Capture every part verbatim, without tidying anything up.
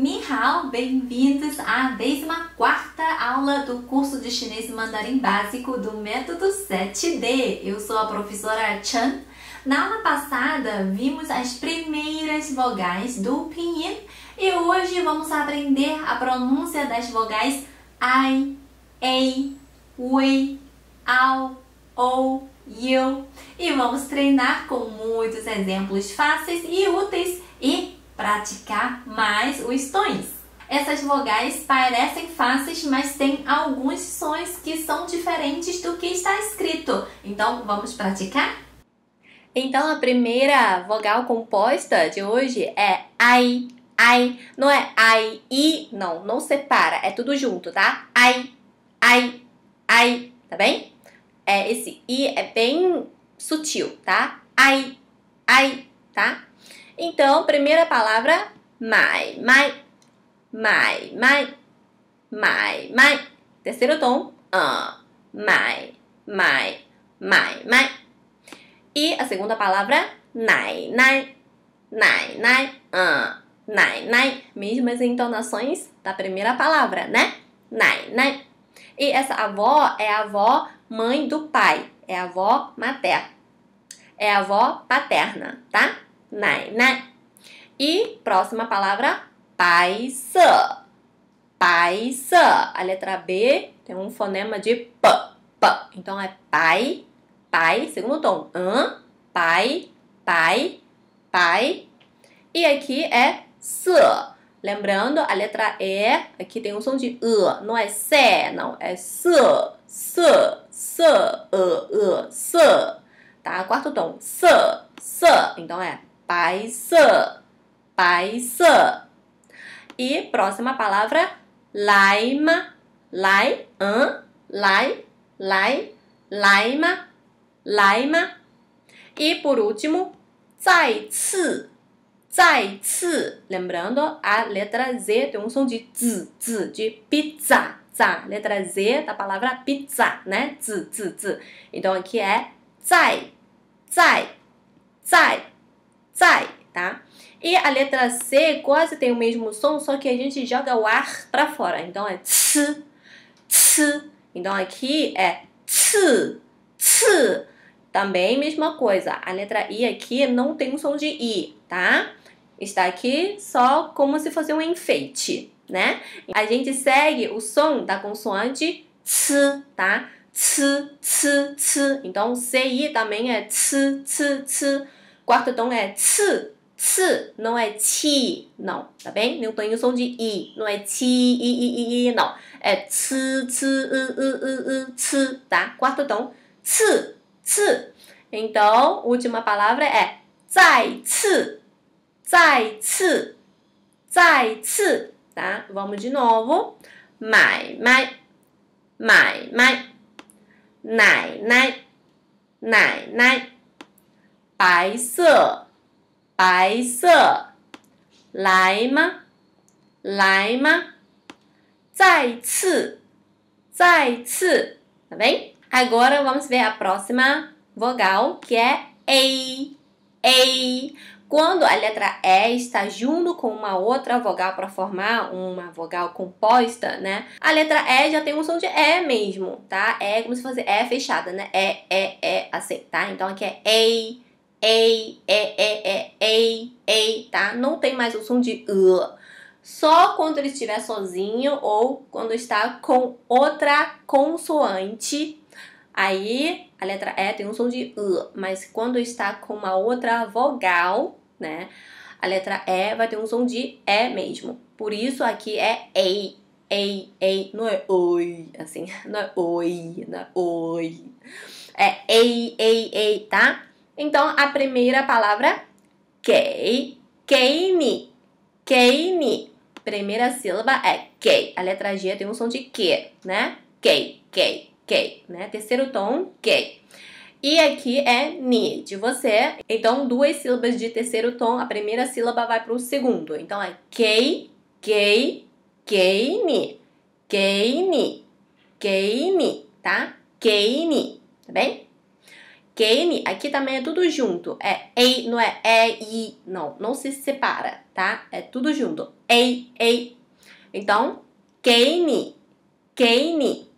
Ni hao, bem-vindos à décima quarta aula do curso de chinês mandarim básico do método sete D. Eu sou a professora Chan. Na aula passada, vimos as primeiras vogais do pinyin e hoje vamos aprender a pronúncia das vogais ai, ei, ui, ao, ou, you. E vamos treinar com muitos exemplos fáceis e úteis e praticar mais os tons. Essas vogais parecem fáceis, mas tem alguns sons que são diferentes do que está escrito. Então, vamos praticar? Então, a primeira vogal composta de hoje é ai, ai. Não é ai, i, não, não separa, é tudo junto, tá? Ai, ai, ai, tá bem? É, esse i é bem sutil, tá? Ai, ai, tá? Então, primeira palavra, mai, mai, mai, mai, mai, mai. Terceiro tom, uh, mai, mai, mai, mai. E a segunda palavra, nai, nai, nai, nai, uh, nai, nai. Mesmas entonações da primeira palavra, né? Nai, nai. E essa avó é a avó mãe do pai, é a avó materna, é a avó paterna, tá? Nai, nai. E próxima palavra, pai, se. Pai, se. A letra B tem um fonema de p, p. Então é pai, pai, segundo tom, an, pai, pai, pai. E aqui é se. Lembrando, a letra E, aqui tem um som de e, não é se, não, é se, se, se, e, e, se. Tá? Quarto tom, se, se. Então é pai se, pai se. E próxima palavra, laima, lai, an, lai, lai, laima, laima. E por último, zai ci, zai ci. Lembrando, a letra Z tem um som de z, z, de pizza, za. Letra Z da palavra pizza, né? Z, z, z. Então aqui é zai, zai, zai. Zai, tá? E a letra C quase tem o mesmo som, só que a gente joga o ar pra fora. Então é tsi, tsi. Então aqui é tsi, tsi. Também mesma coisa. A letra I aqui não tem um som de I, tá? Está aqui só como se fosse um enfeite, né? A gente segue o som da consoante tsi, tá? Tsi, tsi, tsi. Então C I também é tsi, tsi, tsi. Quarto tom é tsi, tsi, não é ti, não, tá bem? Não tem o som de i, não é ti, i, i, i, não. É tsi, tsi, i, i, i, tsi, tá? Quarto tom, tsi, tsi. Então, última palavra é zai, tsi, zai, tsi, zai, tsi, tá? Vamos de novo. Mai, mai, mai, mai, nai, nai, nai, nai. Pai se, pai se, lai ma, lai ma, zai ci, zai ci, tá bem? Agora vamos ver a próxima vogal, que é ei, ei. Quando a letra E está junto com uma outra vogal para formar uma vogal composta, né? A letra E já tem um som de E mesmo, tá? É como se fosse E fechada, né? E, E, E, assim, tá? Então aqui é ei. Ei, e, e, e, ei, ei, tá? Não tem mais o som de e. Só quando ele estiver sozinho ou quando está com outra consoante. Aí, a letra E tem um som de e. Mas quando está com uma outra vogal, né? A letra E vai ter um som de E mesmo. Por isso, aqui é ei, ei, ei. Não é oi, assim. Não é oi, não é oi. É ei, ei, ei, tá? Então, a primeira palavra, gei, geini, geini. Primeira sílaba é gei. A letra G tem um som de que, né? Gei, gei, gei, né? Terceiro tom, gei. E aqui é ni, de você. Então, duas sílabas de terceiro tom, a primeira sílaba vai para o segundo. Então, é gei, gei, geini, geini, geini, tá? Geini, tá bem? Game, aqui também é tudo junto. É ei, não é é, i, não. Não se separa, tá? É tudo junto. Ei, ei. Então, game, game.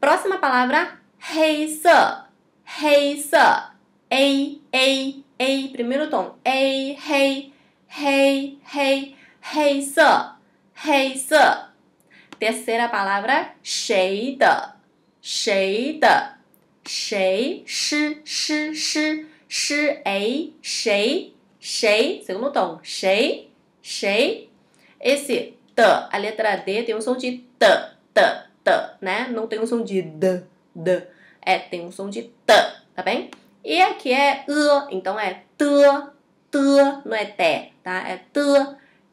Próxima palavra, heiṣe, heiṣe. Ei, ei, ei. Primeiro tom. Ei, hei, hei, hei. Heiṣe, heiṣe. Terceira palavra, sheide, sheide. Shei, shi, shi, shi, shi, ei, shei, shei, segundo tom, shei, shei. Esse t, a letra D tem um som de t, t, t, né? Não tem um som de d, d, é, tem um som de t, tá bem? E aqui é e, então é t, t, não é t, tá? É t,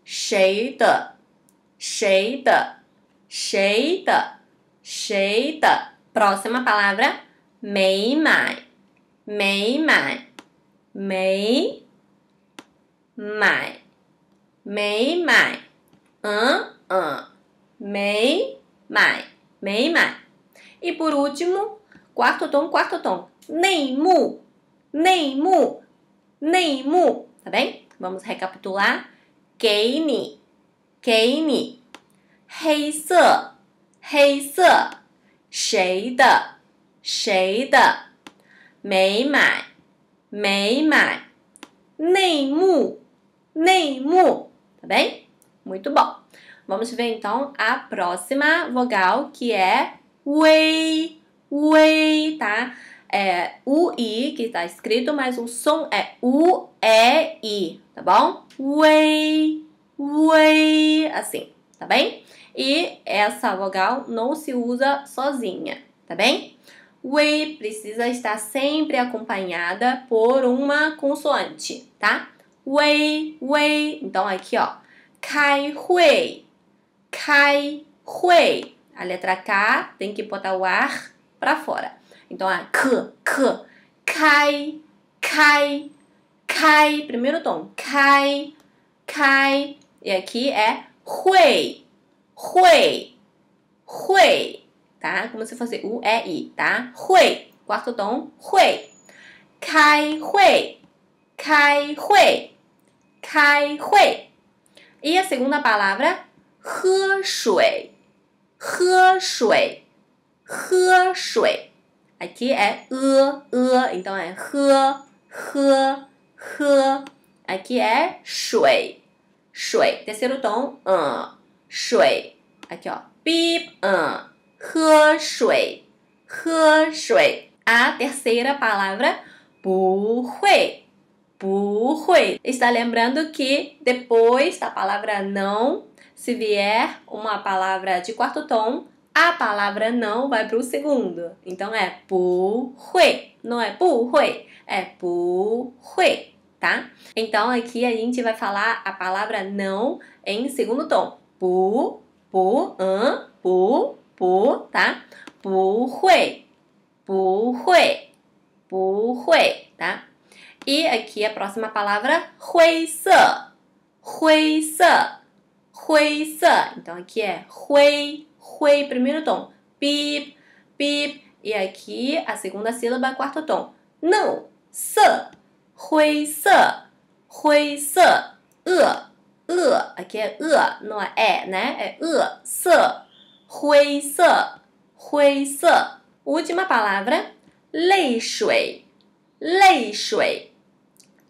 sheide, sheide, sheide, sheide. Próxima palavra. Mei mai, mei mai, mei mai, mei mai, an an, mei mai, mei mai. E por último, quarto tom, quarto tom, nei mu, nei mu, nei mu, tá bem? Vamos recapitular. Gei ni, gei ni, hei se, hei se, shei de. Shade, mei mai, mei mai, nei mu, nei mu, tá bem? Muito bom. Vamos ver então a próxima vogal, que é wei, wei, tá? É o i que tá escrito, mas o som é u, e, i, tá bom? Wei, wei, assim, tá bem? E essa vogal não se usa sozinha, tá bem? Wei precisa estar sempre acompanhada por uma consoante, tá? Wei, wei. Então, aqui, ó. Kai hui. Kai hui. A letra K tem que botar o ar pra fora. Então, é K, K. Kai, kai, kai. Primeiro tom. Kai, kai. E aqui é hui, hui, hui. Tá? Como se fosse U, E, I, tá? Hui, quarto tom, hui. Kai hui, kai hui, kai hui. E a segunda palavra, he shui, he shui, he shui. Aqui é e, e, então é he, he, he. Aqui é shui, shui. Terceiro tom, uh, shui. Aqui, ó, bip, uh. He shui, he shui. A terceira palavra, bu hui, bu hui. Está lembrando que depois da palavra não, se vier uma palavra de quarto tom, a palavra não vai para o segundo. Então é bu hui, não é bu hui, é bu hui, tá? Então aqui a gente vai falar a palavra não em segundo tom. Bu, bu, an, bu. Bu, tá? Bu hui, bu hui, bu hui, tá? E aqui a próxima palavra, hui se, hui se, hui se. Então aqui é hui, hui, primeiro tom, bip, bip. E aqui a segunda sílaba, quarto tom, não, se, hui se, hui se, e, e. Aqui é e, não é é, né? É e, se. Hui se, hui se. Última palavra, lei shui, lei shui,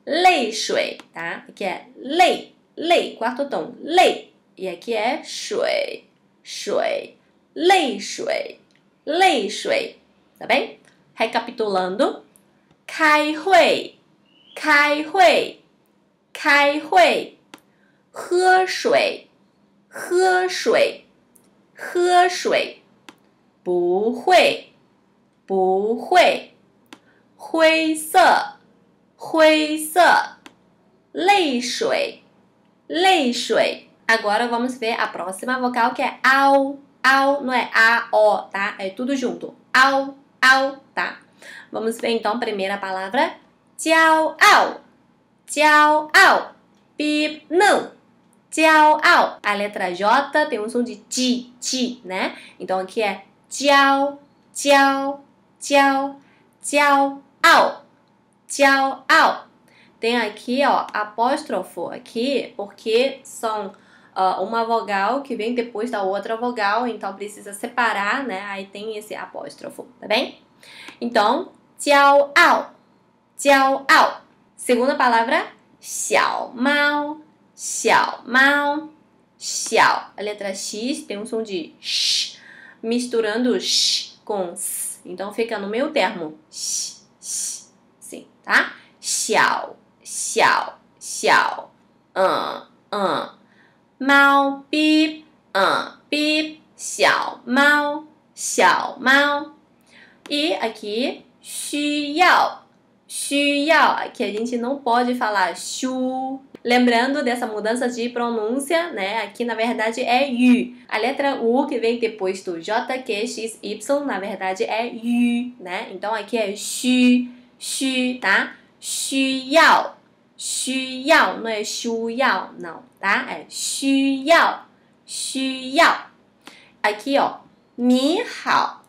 lei shui, tá? Aqui é lei, lei, quarto tom, lei. E aqui é shui, shui, lei shui, lei shui, tá bem? Recapitulando, kai hui, kai hui, kai hui, he shui, he shui. He shui, bu hui, bu hui, hui se, hui se, lei shui, lei shui. Agora vamos ver a próxima vogal, que é ao, ao, não é a, o, tá? É tudo junto, ao, ao, tá? Vamos ver então a primeira palavra, jiao ao, jiao ao, bip, não. Jiao ao. A letra J tem um som de ti, ti, né? Então aqui é jiao, jiao, jiao, jiao, ao, jiao ao. Tem aqui, ó, apóstrofo aqui, porque são uh, uma vogal que vem depois da outra vogal, então precisa separar, né? Aí tem esse apóstrofo, tá bem? Então, jiao ao, jiao ao. Segunda palavra, xiao mao, xiao mao, xiao. A letra X tem um som de sh, misturando sh com s. Então fica no meio termo, sh, sh, sim, tá? Xiao, xiao, xiao, um, um, mao, bip, um, bip, xiao, mao, xiao, mao. E aqui, xu yao, xu yao. Aqui a gente não pode falar xu. Lembrando dessa mudança de pronúncia, né? Aqui na verdade é yu. A letra U que vem depois do J, Q, X, Y, na verdade é yu, né? Então aqui é xu, xu, tá? Xu yao, xu yao, não é xu yao, não, tá? É xu yao, xu yao. Aqui, ó, ni hao,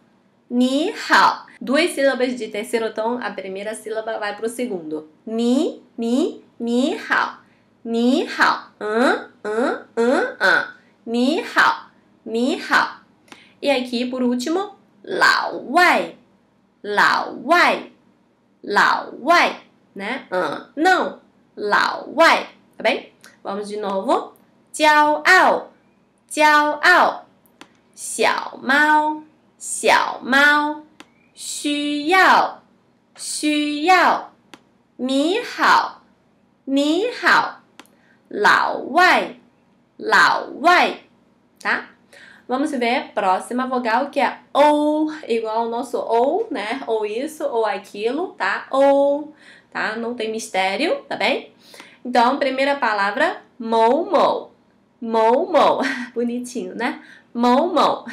ni hao. Duas sílabas de terceiro tom, a primeira sílaba vai pro segundo. Ni, ni, ni hao, ni hao, an, an, an, an, ni hao, ni hao. E aqui, por último, lao wai, lao wai, lao wai. Né? Uh, não, lao wai, tá bem? Vamos de novo. Jiao ao, jiao ao. Xiao mao, xiao mao. Xu yao, xu yao. Ni hao, ni hao. Lao wai, lao wai. Tá? Vamos ver a próxima vogal que é ou, igual ao nosso ou, né? Ou isso, ou aquilo, tá? Ou... tá? Não tem mistério, tá bem? Então, primeira palavra, mou, mou. Mou, mou. Bonitinho, né? Mou, mou.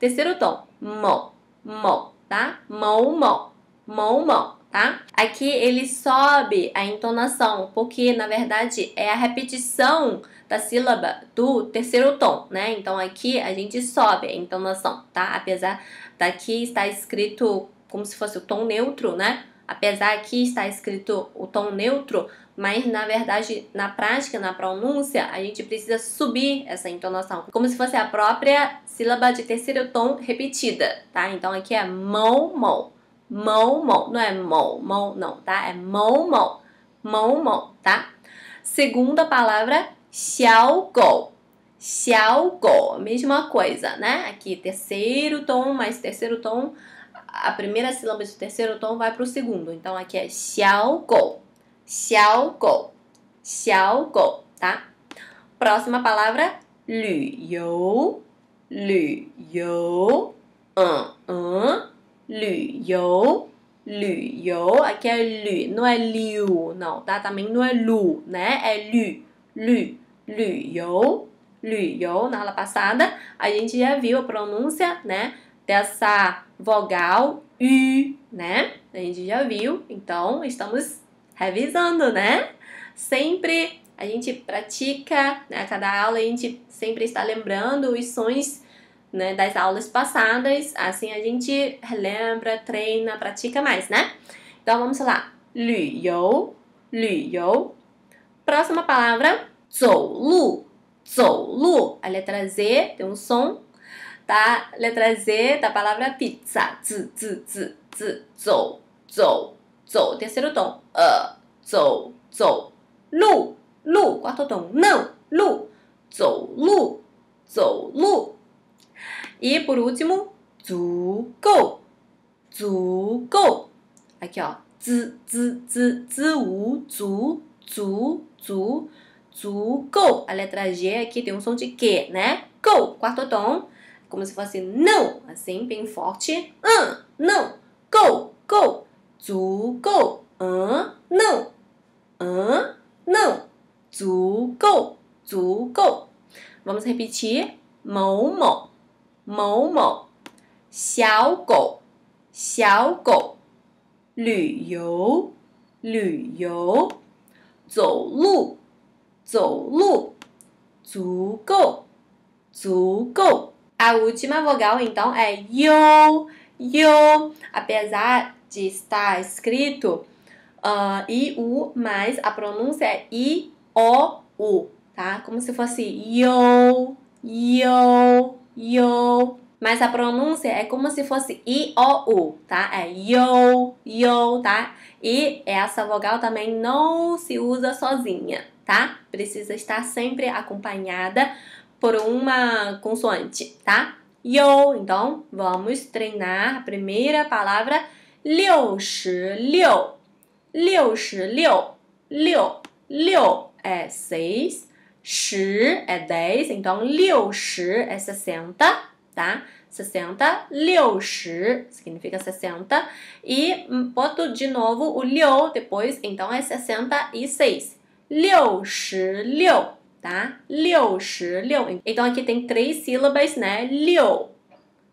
Terceiro tom, mou, mou, tá? Mou, mou, mou, mou, tá? Aqui ele sobe a entonação, porque, na verdade, é a repetição da sílaba do terceiro tom, né? Então, aqui a gente sobe a entonação, tá? Apesar daqui estar escrito como se fosse o tom neutro, né? Apesar que está escrito o tom neutro, mas na verdade, na prática, na pronúncia, a gente precisa subir essa entonação. Como se fosse a própria sílaba de terceiro tom repetida, tá? Então aqui é mou, mou, mou, mou. Não é mou, mou, não, tá? É mou, mou, mou, mou, tá? Segunda palavra, xiao gou, xiao gou. Mesma coisa, né? Aqui terceiro tom, mais terceiro tom. A primeira sílaba de terceiro tom vai para o segundo. Então, aqui é xiao gou, xiao gou, xiao gou, tá? Próxima palavra, lü you, lü you, an, an, lü you, lü you. Aqui é lü, não é liu, não, tá? Também não é lu, né? É lü, lü, lü you, lü you. Na aula passada, a gente já viu a pronúncia, né? Dessa vogal U, né? A gente já viu, então estamos revisando, né? Sempre a gente pratica, né? A cada aula a gente sempre está lembrando os sons, né, das aulas passadas, assim a gente relembra, treina, pratica mais, né? Então vamos lá. Lü you, lü you. Próxima palavra, zou lu, zou lu. A letra Z tem um som, tá? Letra Z da palavra pizza. Z, z, z, z. Zou, zou, zou. Terceiro tom. Uh, zou, zou. Lu, lu. Quarto tom. Não, lu. Zou, lu. Zou, lu. E por último, zu, go. Zu, go. Aqui, ó. Z, z, z, z, u, zu, zu, zu, zu, go. A letra G aqui tem um som de Q, né? Go. Quarto tom. Como se fosse não, assim, bem forte. Uh, não, go, go, zu, go, uh, não, uh, não, zu, go, zu, go. Vamos repetir. Mou, mou, mou, mou. Xiao gou, xiao gou. Lü you, lü you. Zou lu, zou lu. Zu, go, zu, go. A última vogal, então, é yo, yo. Apesar de estar escrito, uh, I-U, mas a pronúncia é I-O-U, tá? Como se fosse yo, yo, yo. Mas a pronúncia é como se fosse I-O-U, tá? É yo, yo, tá? E essa vogal também não se usa sozinha, tá? Precisa estar sempre acompanhada por uma consoante, tá? Yo, então vamos treinar a primeira palavra liu shi liu. liu shi liu, liu, liu é seis, shi é dez, então liu shi é sessenta, tá? sessenta, liu shi significa sessenta, e boto de novo o liu depois, então é sessenta e seis. liu shi liu, tá? liu shi liu. Então aqui tem três sílabas, né? liu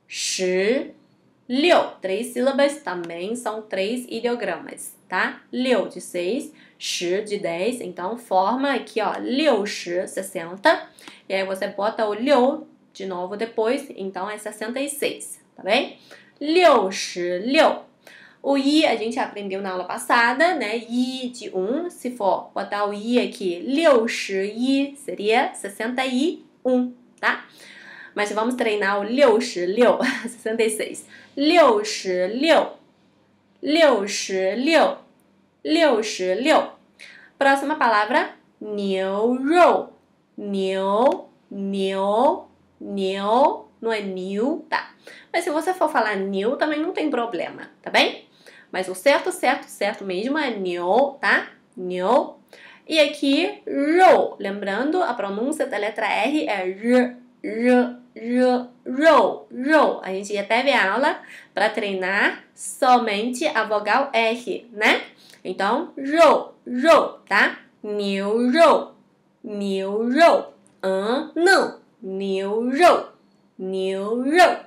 shi liu. Três sílabas também são três ideogramas, tá? liu de seis, shi de dez, então forma aqui, ó, liu shi, sessenta, e aí você bota o liu de novo depois, então é sessenta e seis, tá bem? liu shi liu. O i a gente aprendeu na aula passada, né? i de um, se for botar o i aqui, liu shi i seria sessenta e um, tá? Mas vamos treinar o liu shi liu, sessenta e seis. liu shi liu, liu shi liu, liu shi liu. Próxima palavra, niu rou. Niu, niu, niu, não é niu, tá? Mas se você for falar niu, também não tem problema, tá bem? Mas o certo, certo, certo mesmo é niu, tá? Niu. E aqui, rou. Lembrando, a pronúncia da letra R é r, r, r, rou, rou. A gente já teve aula para treinar somente a vogal R, né? Então, rou, rou, tá? Niu rou, niu rou. Ah, não, niu rou, niu rou.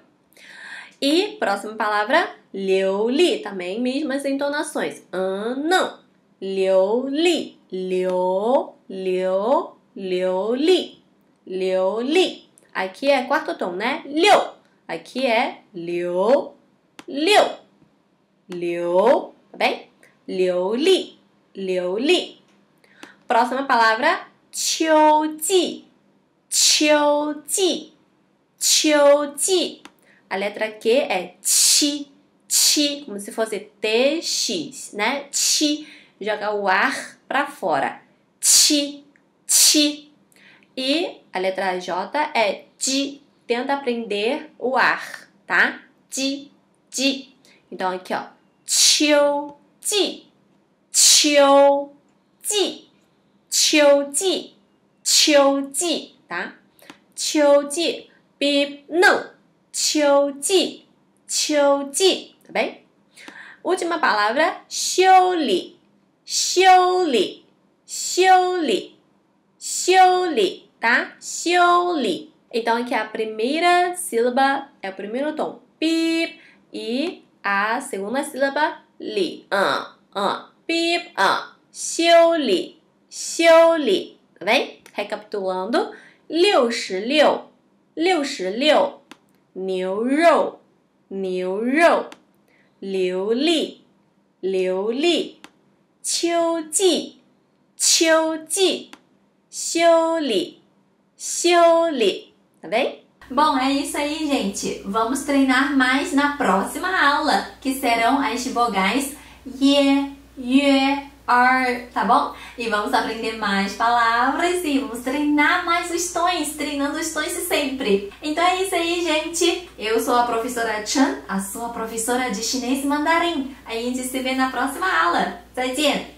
E próxima palavra, liu li, também mesmas entonações. Ah, não, liu li, liu, liu, liu li, liu li. Aqui é quarto tom, né? Liu. Aqui é liu, liu, liu, tá bem? liu li, liu li. Próxima palavra, qiu ji, qiu ji, qiu ji. A letra Q é ti, ti, como se fosse T X, né? Ti, joga o ar pra fora. Ti, ti. E a letra J é di, tenta prender o ar, tá? Di, di. Então aqui, ó, qiu ji, qiu ji, qiu ji, qiu ji, tá? qiu ji, bip, não. qiu ji, qiu ji, tá bem? Última palavra, xiu li, xiu li, xiu li, xiu li, tá? xiu li. Então aqui a primeira sílaba é o primeiro tom, pip, e a segunda sílaba, li, ah, ah, pip, ah, xiu li, xiu li, tá bem? Recapitulando, liu shi liu, liu shi liu. niu rou, niu rou, liu li, liu li, qiu ji, qiu ji, xiu li, xiu li, tá bem? Bom, é isso aí, gente. Vamos treinar mais na próxima aula, que serão as vogais ye, yue, ar, tá bom? E vamos aprender mais palavras e vamos treinar mais os tons, treinando os tons de sempre. Então é isso aí, gente. Eu sou a professora Chan, a sua professora de chinês e mandarim. A gente se vê na próxima aula. Zaijian!